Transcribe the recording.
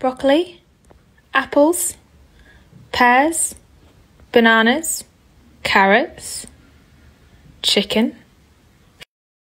broccoli, apples, pears, bananas, carrots, chicken,